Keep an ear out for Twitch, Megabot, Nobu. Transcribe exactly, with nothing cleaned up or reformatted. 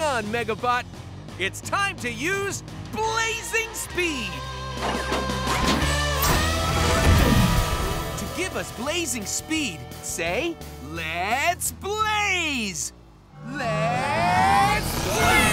Hang on, Megabot. It's time to use blazing speed. To give us blazing speed, say, let's blaze. Let's blaze.